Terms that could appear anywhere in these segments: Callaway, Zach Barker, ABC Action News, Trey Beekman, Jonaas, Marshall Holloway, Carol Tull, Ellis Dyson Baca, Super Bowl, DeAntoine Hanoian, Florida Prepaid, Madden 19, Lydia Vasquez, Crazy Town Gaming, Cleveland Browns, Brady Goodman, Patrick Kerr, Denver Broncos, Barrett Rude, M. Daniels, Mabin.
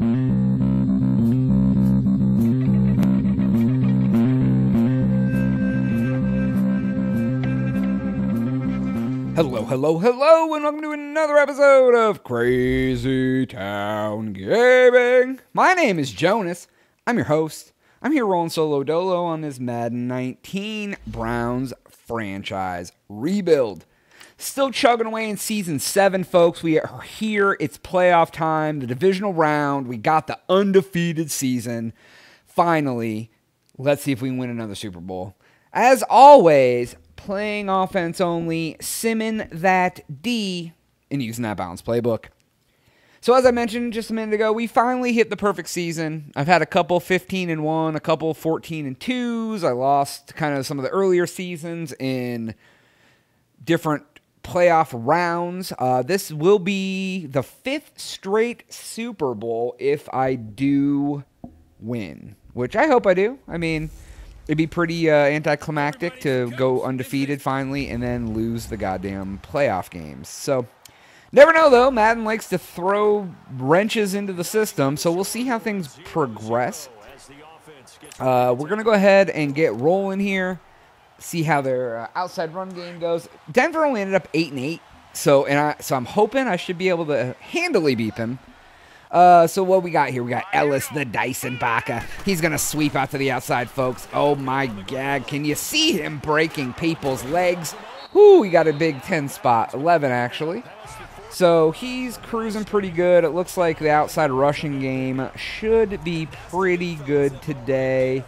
Hello, and welcome to another episode of Crazy Town Gaming. My name is Jonas. I'm your host. I'm here rolling solo dolo on this Madden 19 Browns franchise rebuild. Still chugging away in Season 7, folks. We are here. It's playoff time, the divisional round. We got the undefeated season. Finally, let's see if we can win another Super Bowl. As always, playing offense only, simming that D, and using that balanced playbook. So as I mentioned just a minute ago, we finally hit the perfect season. I've had a couple 15-1, a couple 14-2s. I lost kind of some of the earlier seasons in different playoff rounds. This will be the 5th straight Super Bowl if I do win, which I hope I do. I mean, it'd be pretty anticlimactic to go undefeated finally and then lose the goddamn playoff games. So, never know though. Madden likes to throw wrenches into the system, so we'll see how things progress. We're going to go ahead and get rolling here, see how their outside run game goes. Denver only ended up 8-8, so I'm hoping I should be able to handily beat them. So what we got here, we got Ellis the Dyson Baca. He's going to sweep out to the outside, folks. Oh, my God. Can you see him breaking people's legs? Ooh, we got a big 10 spot, 11 actually. So he's cruising pretty good. It looks like the outside rushing game should be pretty good today.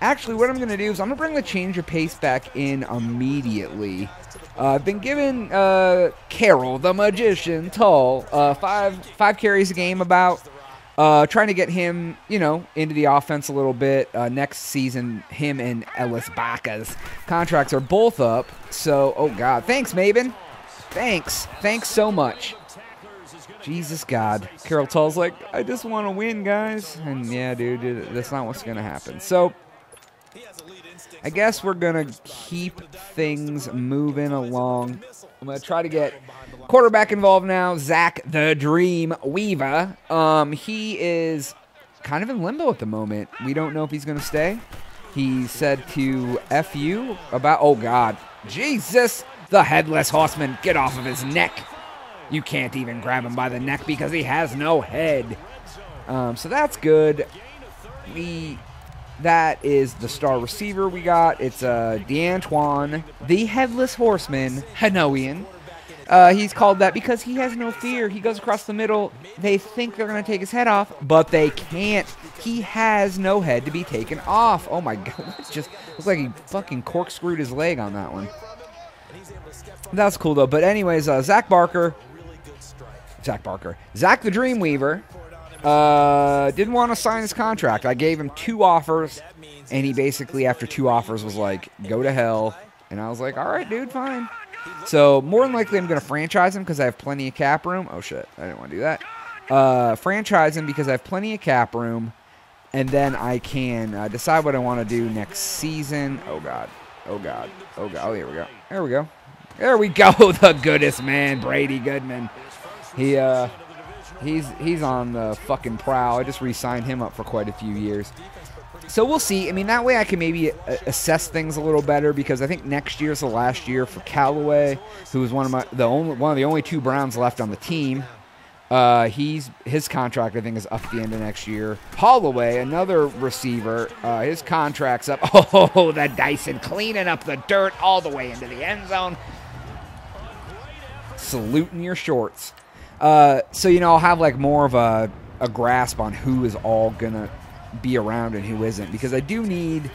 Actually, what I'm going to do is I'm going to bring the change of pace back in immediately. I've been giving Carol, the magician, Tull, five carries a game about. Trying to get him, you know, into the offense a little bit. Next season, him and Ellis Baca's contracts are both up. So, oh, God. Thanks, Mabin. Thanks. Thanks so much. Jesus, God. Carol Tull's like, I just want to win, guys. And, yeah, dude, that's not what's going to happen. So, I guess we're going to keep things moving along. I'm going to try to get quarterback involved now. Zach the Dream Weaver. He is kind of in limbo at the moment. We don't know if he's going to stay. He said to F you about, oh, God. Jesus, the headless horseman. Get off of his neck. You can't even grab him by the neck because he has no head. So that's good. That is the star receiver we got. It's DeAntoine, the Headless Horseman, Hanoian. He's called that because he has no fear. He goes across the middle. They think they're going to take his head off, but they can't. He has no head to be taken off. Oh, my God. It just looks like he fucking corkscrewed his leg on that one. That's cool, though. But anyways, Zach the Dream Weaver. Didn't want to sign his contract. I gave him 2 offers, and he basically, after 2 offers, was like, go to hell. And I was like, all right, dude, fine. So more than likely I'm going to franchise him because I have plenty of cap room. Oh, shit. I didn't want to do that. Franchise him because I have plenty of cap room, and then I can decide what I want to do next season. Oh, God. Oh, God. Oh, God. Oh, here we go. There we go. There we go. The goodest man, Brady Goodman. He's on the fucking prowl. I just re-signed him up for quite a few years. So we'll see. I mean, that way I can maybe assess things a little better because I think next year's the last year for Callaway, who was one of the only 2 Browns left on the team. His contract, I think, is up the end of next year. Holloway, another receiver, his contract's up. Oh, that Dyson cleaning up the dirt all the way into the end zone. Saluting your shorts. So, you know, I'll have, like, more of a grasp on who is all going to be around and who isn't. Because I do need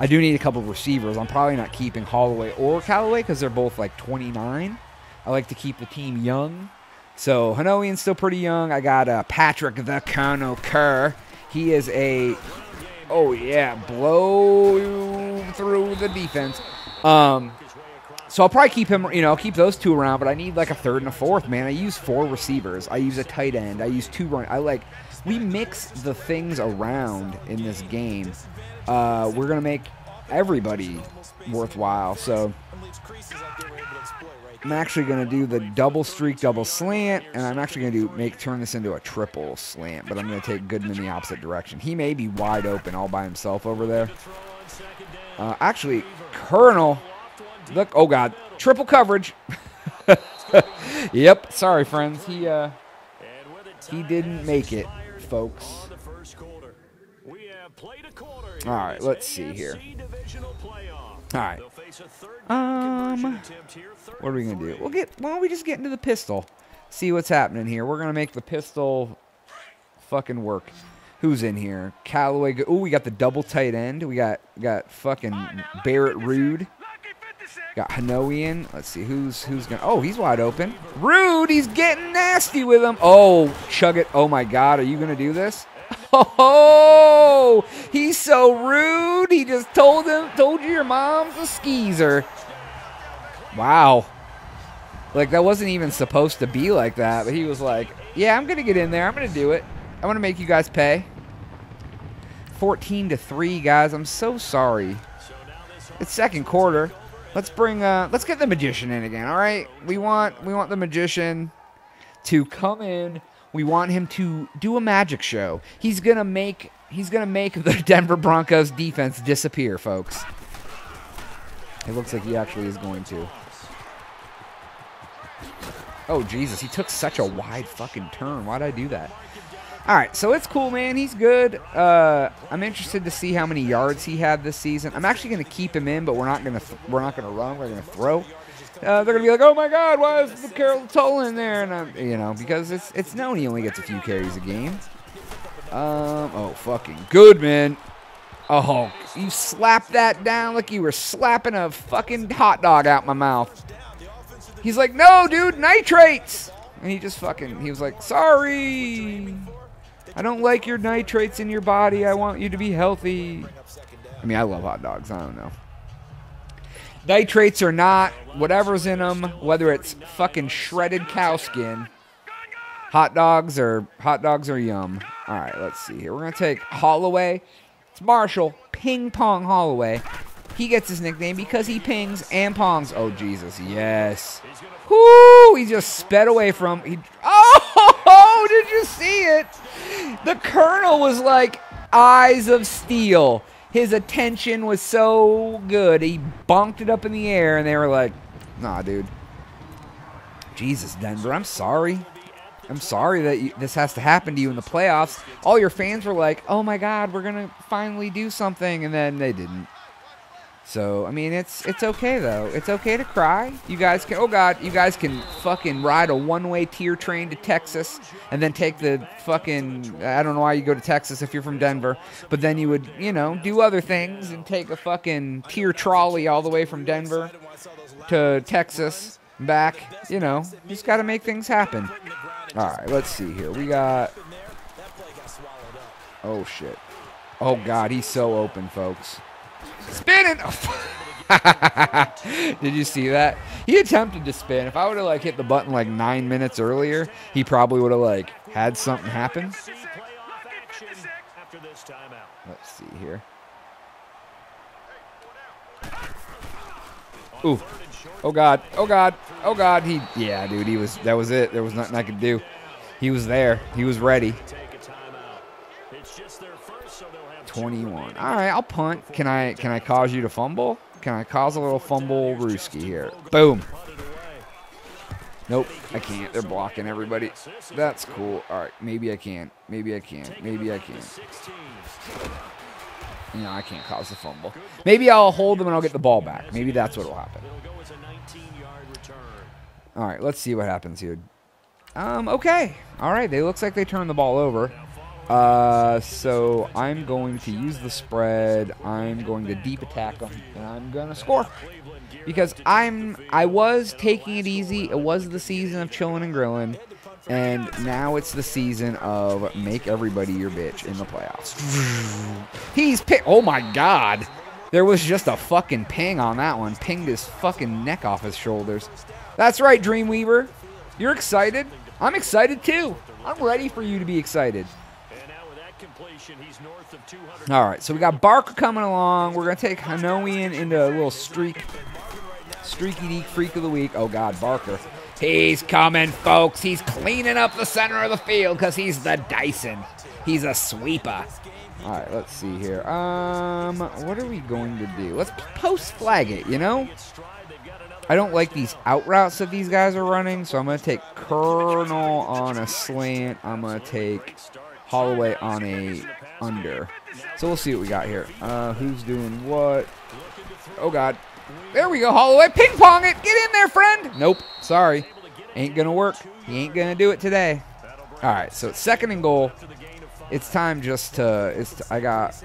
a couple of receivers. I'm probably not keeping Holloway or Callaway because they're both, like, 29. I like to keep the team young. So, Hanoian's still pretty young. I got Patrick the Colonel Kerr. He is a, oh, yeah, blow through the defense. So I'll probably keep him, you know, I'll keep those 2 around, but I need like a 3rd and a 4th, man. I use 4 receivers. I use a tight end. I use 2 run. We mix the things around in this game. We're going to make everybody worthwhile. So I'm actually going to do the double streak, double slant, and I'm actually going to turn this into a triple slant, but I'm going to take Goodman in the opposite direction. He may be wide open all by himself over there. Actually, Colonel, look, oh, God, triple coverage. Yep, sorry, friends. He didn't make it, folks. All right, let's see here. All right. What are we going to do? Why don't we just get into the pistol? See what's happening here. We're going to make the pistol fucking work. Who's in here? Callaway. Oh, we got the double tight end. We got fucking Barrett Rude. Got Hanoian. Let's see who's going to... Oh, he's wide open. Rude, he's getting nasty with him. Oh, chug it. Oh, my God. Are you going to do this? Oh, he's so rude. He just told you your mom's a skeezer. Wow. Like, that wasn't even supposed to be like that, but he was like, yeah, I'm going to get in there. I'm going to do it. I want to make you guys pay. 14-3, guys. I'm so sorry. It's second quarter. Let's get the magician in again, all right? We want the magician to come in. We want him to do a magic show. He's gonna make the Denver Broncos defense disappear, folks. It looks like he actually is going to. Oh, Jesus, he took such a wide fucking turn. Why'd I do that? All right, so it's cool, man. He's good. I'm interested to see how many yards he had this season. I'm actually gonna keep him in, but we're not gonna run. We're gonna throw. They're going to be like, oh, my God, why is the Carol Tull in there? And I'm, you know, because it's known he only gets a few carries a game. Oh, fucking Goodman. Oh, you slapped that down like you were slapping a fucking hot dog out my mouth. He's like, no, dude, nitrates. And he was like, sorry. I don't like your nitrates in your body. I want you to be healthy. I mean, I love hot dogs. I don't know. Nitrates or not, whatever's in them, whether it's fucking shredded cow skin, hot dogs are yum. All right, let's see here. We're going to take Holloway. It's Marshall Ping Pong Holloway. He gets his nickname because he pings and pongs. Oh, Jesus, yes. Whoo, he just sped away from... Oh, did you see it? The Colonel was like eyes of steel. His attention was so good. He bonked it up in the air, and they were like, nah, dude. Jesus, Denver, I'm sorry. I'm sorry that this has to happen to you in the playoffs. All your fans were like, oh, my God, we're going to finally do something, and then they didn't. So, I mean, it's okay, though. It's okay to cry. You guys can, oh, God, you guys can fucking ride a one-way tier train to Texas and then take the fucking, I don't know why you go to Texas if you're from Denver, but then you would, you know, do other things and take a fucking tier trolley all the way from Denver to Texas back, you know. Just got to make things happen. All right, let's see here. We got, oh, shit. Oh, God, he's so open, folks. Spinning! Did you see that? He attempted to spin. If I would have like hit the button like 9 minutes earlier, he probably would have like had something happen. Let's see here. Ooh! Oh God! Oh God! Oh God! He, yeah, dude, he was. That was it. There was nothing I could do. He was there. He was ready. 21. All right, I'll punt. Can I cause you to fumble? Can I cause a little fumble rooski here? Boom. Nope, I can't. They're blocking everybody. That's cool. All right, maybe I can. Maybe I can. Maybe I can. You know, I can't cause the fumble. Maybe I'll hold them and I'll get the ball back. Maybe that's what will happen. All right, let's see what happens here. Okay. All right, they looks like they turned the ball over. So I'm going to use the spread. I'm going to deep attack them, and I'm going to score. Because I was taking it easy. It was the season of chilling and grilling, and now it's the season of make everybody your bitch in the playoffs. He's picked. Oh, my God. There was just a fucking ping on that one. Pinged his fucking neck off his shoulders. That's right, Dreamweaver. You're excited? I'm excited, too. I'm ready for you to be excited. He's north of 200. All right, so we got Barker coming along. We're going to take Hanoian into a little streak. Streaky Deek Freak of the Week. Oh, God, Barker. He's coming, folks. He's cleaning up the center of the field because he's the Dyson. He's a sweeper. All right, let's see here. What are we going to do? Let's post flag it, you know? I don't like these out routes that these guys are running, so I'm going to take Colonel on a slant. I'm going to take Holloway on a under. So we'll see what we got here. Who's doing what? Oh, God. There we go, Holloway. Ping pong it. Get in there, friend. Nope. Sorry. Ain't going to work. He ain't going to do it today. All right, so it's second and goal. It's time just to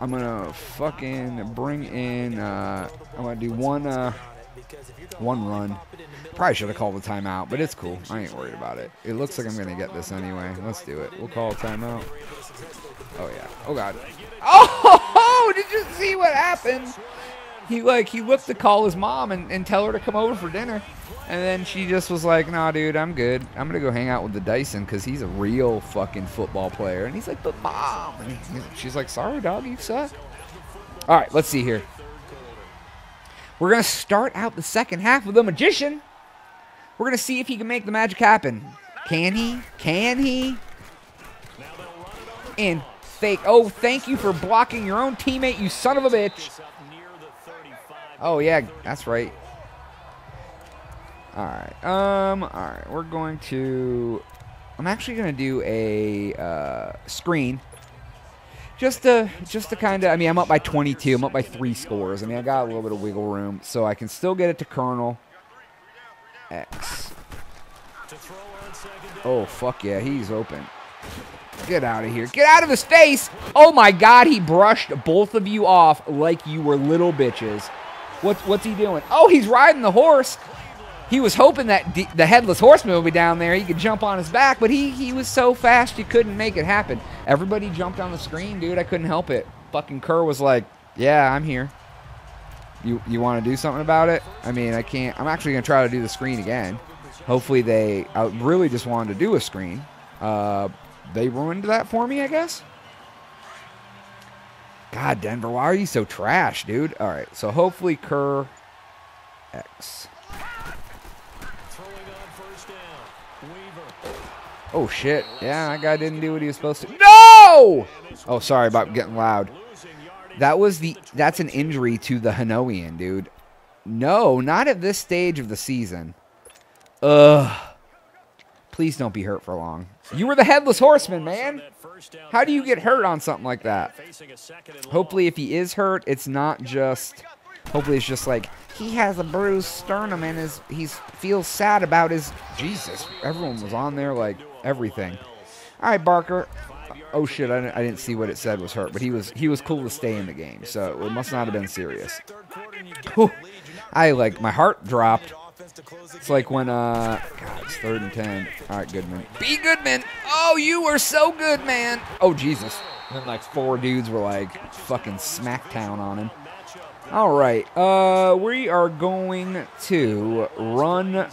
I'm going to fucking bring in. I'm going to do one run. Probably should have called the timeout, but it's cool. I ain't worried about it. It looks like I'm going to get this anyway. Let's do it. We'll call a timeout. Oh, yeah. Oh, God. Oh, did you see what happened? He looked to call his mom and tell her to come over for dinner. And then she just was like, nah, dude, I'm good. I'm going to go hang out with the Dyson because he's a real fucking football player. And he's like, but mom. And she's like, sorry, dog, you suck. All right, let's see here. We're going to start out the second half with the Magician. We're going to see if he can make the magic happen. Can he? Can he? And fake. Oh, thank you for blocking your own teammate, you son of a bitch. Oh, yeah, that's right. All right. All right. We're going to... I'm actually going to do a screen. Just to kind of... I mean, I'm up by 22. I'm up by 3 scores. I mean, I got a little bit of wiggle room, so I can still get it to Colonel X. Oh, fuck yeah. He's open. Get out of here. Get out of his face. Oh, my God. He brushed both of you off like you were little bitches. What's he doing? Oh, he's riding the horse. He was hoping that the headless horseman would be down there. He could jump on his back, but he was so fast you couldn't make it happen. Everybody jumped on the screen, dude. I couldn't help it. Fucking Kerr was like, yeah, I'm here. You want to do something about it? I mean, I can't. I'm actually going to try to do the screen again. Hopefully they... I really just wanted to do a screen. They ruined that for me, I guess. God, Denver, why are you so trash, dude? All right, so hopefully Kerr X. Oh, shit. Yeah, that guy didn't do what he was supposed to. No! Oh, sorry about getting loud. That's an injury to the Hanoian, dude. No, not at this stage of the season. Ugh. Please don't be hurt for long. You were the headless horseman, man. How do you get hurt on something like that? Hopefully, if he is hurt, it's not just... Hopefully, it's just like, he has a bruised sternum and he feels sad about his... Jesus, everyone was on there like everything. All right, Barker. Oh, shit, I didn't see what it said was hurt, but he was cool to stay in the game, so it must not have been serious. Whew. My heart dropped. It's like when, God, it's 3rd and 10. All right, Goodman. Be Goodman. Oh, you were so good, man. Oh, Jesus. And then, like, 4 dudes were, like, fucking smacktown on him. All right. We are going to run.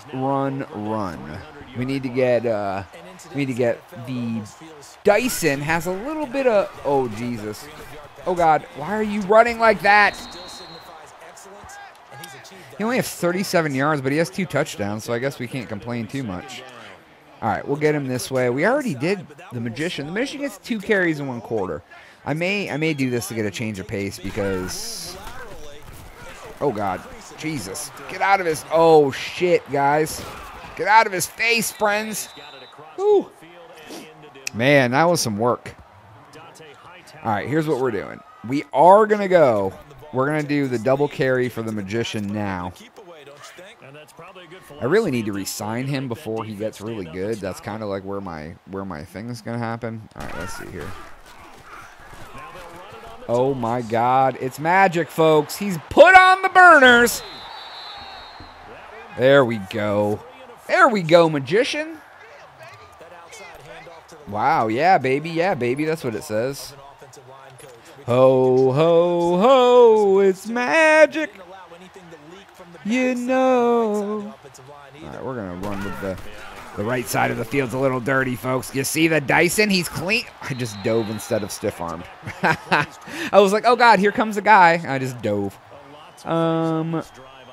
We need to get the Dyson has a little bit of... Oh, Jesus. Oh, God. Why are you running like that? He only has 37 yards, but he has 2 touchdowns, so I guess we can't complain too much. All right, we'll get him this way. We already did the Magician. The Magician gets 2 carries in 1 quarter. I may do this to get a change of pace because... Oh, God. Jesus. Get out of his... Oh, shit, guys. Get out of his face, friends. Whew. Man, that was some work. All right, here's what we're doing. We are going to go... We're going to do the double carry for the Magician now. I really need to re-sign him before he gets really good. That's kind of like where my thing is going to happen. All right, let's see here. Oh, my God. It's magic, folks. He's put on the burners. There we go. There we go, Magician. Wow, yeah, baby. Yeah, baby. That's what it says. Ho, ho, ho, it's magic. You know. All right, we're going to run with the right side of the field's a little dirty, folks. You see the Dyson? He's clean. I just dove instead of stiff-armed. I was like, oh, God, here comes the guy. I just dove.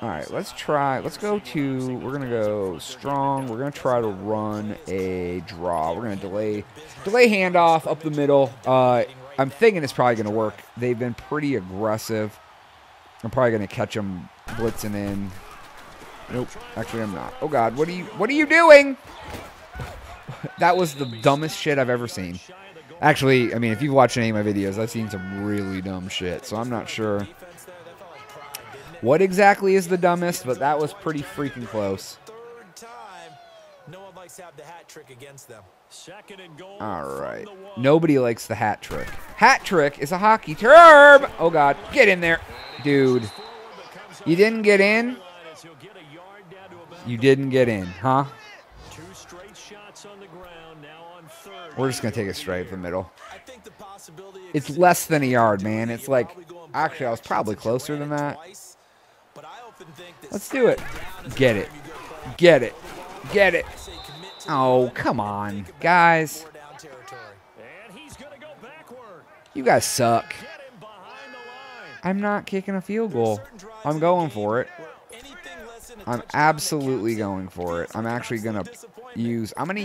All right, let's try. Let's go to. We're gonna go strong. We're gonna try to run a draw. We're gonna delay handoff up the middle. I'm thinking it's probably gonna work. They've been pretty aggressive. I'm probably gonna catch them blitzing in. Nope. Actually, I'm not. Oh God, what are you doing? That was the dumbest shit I've ever seen. Actually, I mean, if you've watched any of my videos, I've seen some really dumb shit, so I'm not sure what exactly is the dumbest, but that was pretty freaking close. All right. Nobody likes the hat trick. Hat trick is a hockey term. Oh, God. Get in there. Dude. You didn't get in? You didn't get in, huh? We're just going to take a straight up the middle. It's less than a yard, man. It's like, actually, I was probably closer than that. Let's do it. Get it. Get it. Get it. Oh, come on, guys. You guys suck. I'm not kicking a field goal. I'm going for it. I'm absolutely going for it. I'm actually going to use... I'm going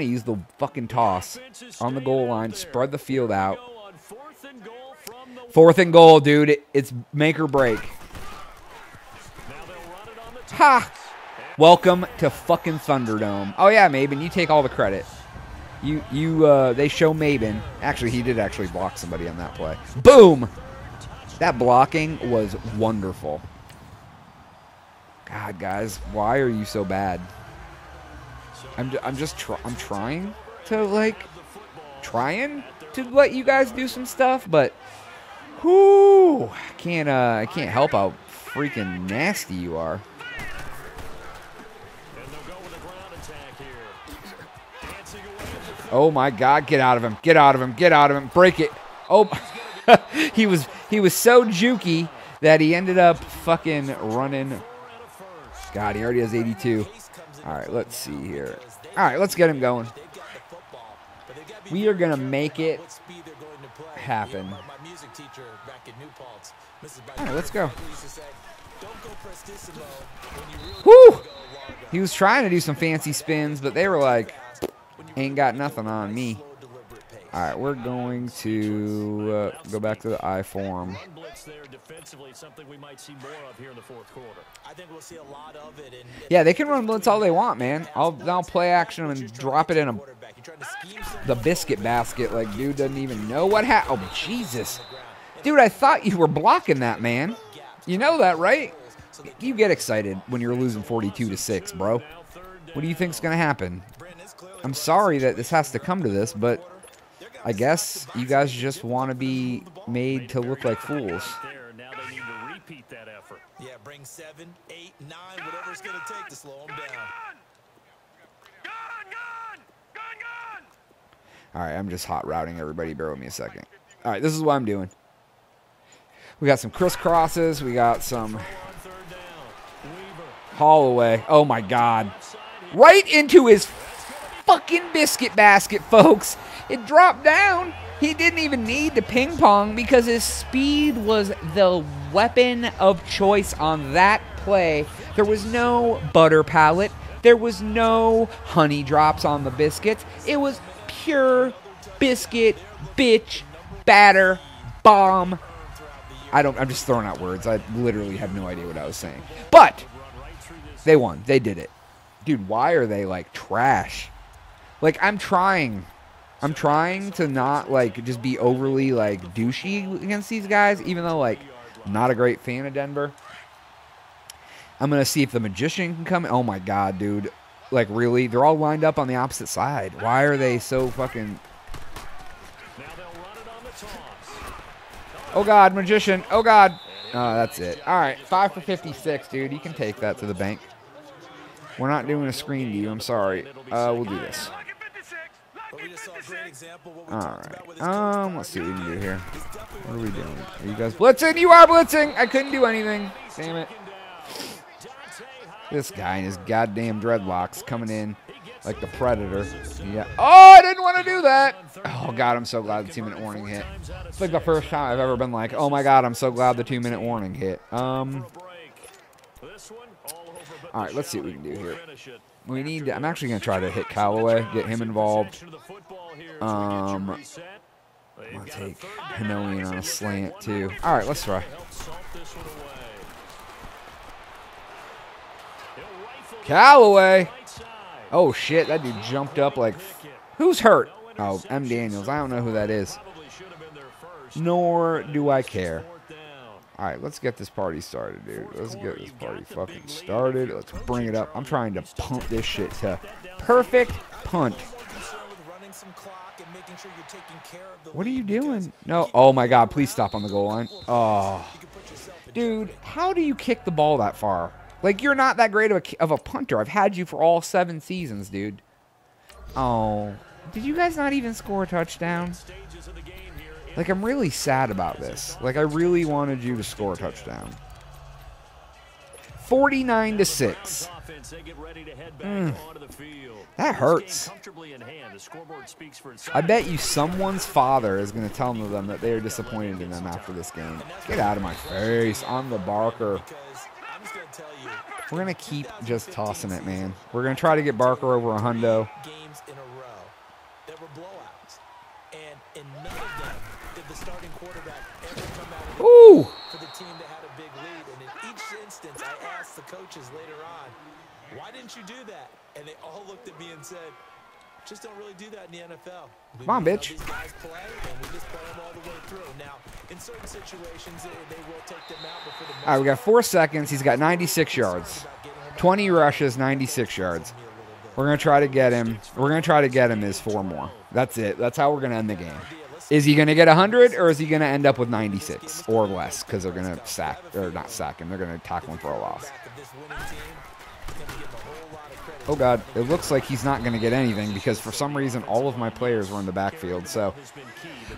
to use the fucking toss on the goal line, spread the field out. Fourth and goal, dude. It's make or break. Ha! Welcome to fucking Thunderdome. Oh, yeah, Mabin, you take all the credit. They show Mabin. Actually, he did actually block somebody on that play. Boom! That blocking was wonderful. God, guys, why are you so bad? I'm trying to, like, let you guys do some stuff, but whoo, I can't help how freaking nasty you are. Oh my God, get out of him. Get out of him. Get out of him. Break it. Oh, he was so jukey that he ended up fucking running. God, he already has 82. All right, let's see here. All right, let's get him going. We are going to make it happen. All right, let's go. Woo! He was trying to do some fancy spins, but they were like, ain't got nothing on me. All right, we're going to go back to the I form. Yeah, they can run blitz all they want, man. I'll play action and drop it in the biscuit basket. Like, dude doesn't even know what happened. Oh, Jesus. Dude, I thought you were blocking that, man. You know that, right? You get excited when you're losing 42-6, bro. What do you think's going to happen? I'm sorry that this has to come to this, but... I guess you guys just want to be made to look like fools. Yeah, bring 7, 8, 9, whatever it's going to take to slow them down. All right, I'm just hot routing everybody. Bear with me a second. All right, this is what I'm doing. We got some crisscrosses. We got some Holloway. Oh, my God. Right into his fucking biscuit basket, folks. It dropped down. He didn't even need to ping pong because his speed was the weapon of choice on that play. There was no butter palette. There was no honey drops on the biscuits. It was pure biscuit, bitch, batter, bomb. I'm just throwing out words. I literally have no idea what I was saying. But they won. They did it. Dude, why are they like trash? Like, I'm trying to not, like, just be overly, like, douchey against these guys, even though, like, not a great fan of Denver. I'm going to see if the magician can come. Oh, my God, dude. Like, really? They're all lined up on the opposite side. Why are they so fucking... Oh, God, magician. Oh, God. Oh, that's it. All right, 5 for 56, dude. You can take that to the bank. We're not doing a screen to you. I'm sorry. We'll do this. All right. Let's see what we can do here. What are we doing? Are you guys blitzing? You are blitzing! I couldn't do anything. Damn it. This guy and his goddamn dreadlocks coming in. like the Predator. Yeah. Oh, I didn't want to do that. Oh, God, I'm so glad the 2-minute warning hit. It's like the first time I've ever been like, oh, my God, I'm so glad the 2-minute warning hit. All right, let's see what we can do here. We need to, I'm actually going to try to hit Callaway, get him involved. I'm going to take Hanoian on a slant, too. All right, let's try. Callaway. Oh, shit. That dude jumped up like... Who's hurt? Oh, M. Daniels. I don't know who that is. Nor do I care. All right, let's get this party started, dude. Let's get this party fucking started. Let's bring it up. I'm trying to pump this shit to perfect punt. What are you doing? No. Oh, my God. Please stop on the goal line. Oh. Dude, how do you kick the ball that far? Like, you're not that great of a punter. I've had you for all 7 seasons, dude. Oh. Did you guys not even score a touchdown? Like, I'm really sad about this. Like, I really wanted you to score a touchdown. 49-6. That hurts. I bet you someone's father is going to tell them that they are disappointed in them after this game. Get out of my face. I'm the Barker. We're going to keep just tossing it, man. We're going to try to get Barker over a hundo. Ooh! Come on, bitch. All right, we got 4 seconds. He's got 96 yards. 20 rushes, 96 yards. We're going to try to get him. We're going to try to get him his 4 more. That's it. That's how we're going to end the game. Is he going to get 100, or is he going to end up with 96 or less? Because they're going to sack, or not sack him. They're going to tackle him for a loss. Oh, God. It looks like he's not going to get anything because for some reason all of my players were in the backfield. So,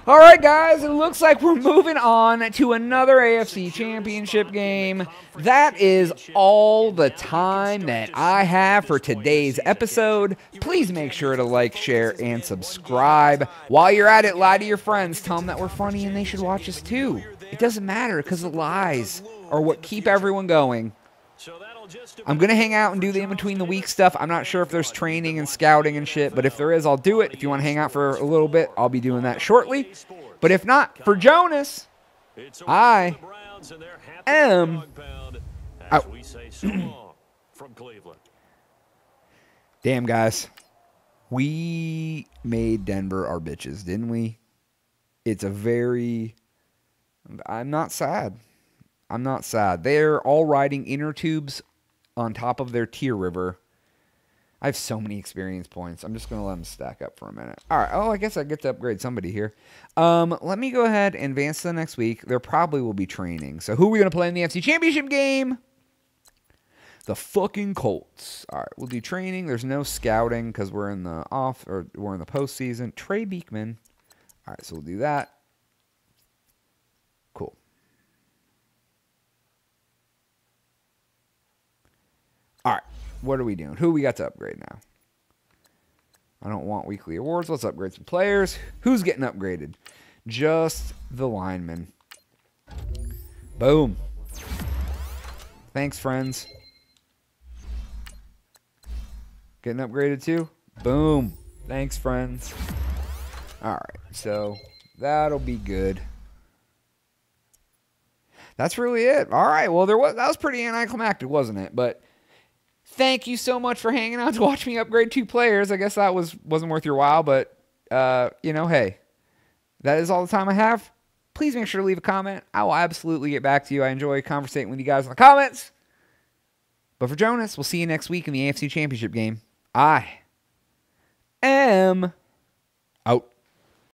all right, guys. It looks like we're moving on to another AFC Championship game. That is all the time that I have for today's episode. Please make sure to like, share, and subscribe. While you're at it, lie to your friends. Tell them that we're funny and they should watch us too. It doesn't matter because the lies are what keep everyone going. I'm going to hang out and do the in-between-the-week stuff. I'm not sure if there's training and scouting and shit, but if there is, I'll do it. If you want to hang out for a little bit, I'll be doing that shortly. But if not, for Jonaas, I am out. Damn, guys. We made Denver our bitches, didn't we? It's a very... I'm not sad. I'm not sad. They're all riding inner tubes on top of their tier river. I have so many experience points. I'm just going to let them stack up for a minute. All right. Oh, I guess I get to upgrade somebody here. Let me go ahead and advance to the next week. There probably will be training. So who are we going to play in the AFC Championship game? The fucking Colts. All right. We'll do training. There's no scouting because we're in the off or we're in the postseason. Trey Beekman. All right. So we'll do that. All right, what are we doing? Who we got to upgrade now? I don't want weekly awards. Let's upgrade some players. Who's getting upgraded? Just the linemen. Boom. Thanks, friends. Getting upgraded too? Boom. Thanks, friends. All right, so that'll be good. That's really it. All right, well, that was pretty anticlimactic, wasn't it? But... thank you so much for hanging out to watch me upgrade 2 players. I guess that wasn't worth your while, but, you know, hey, that is all the time I have. Please make sure to leave a comment. I will absolutely get back to you. I enjoy conversating with you guys in the comments. But for Jonaas, we'll see you next week in the AFC Championship game. I am out.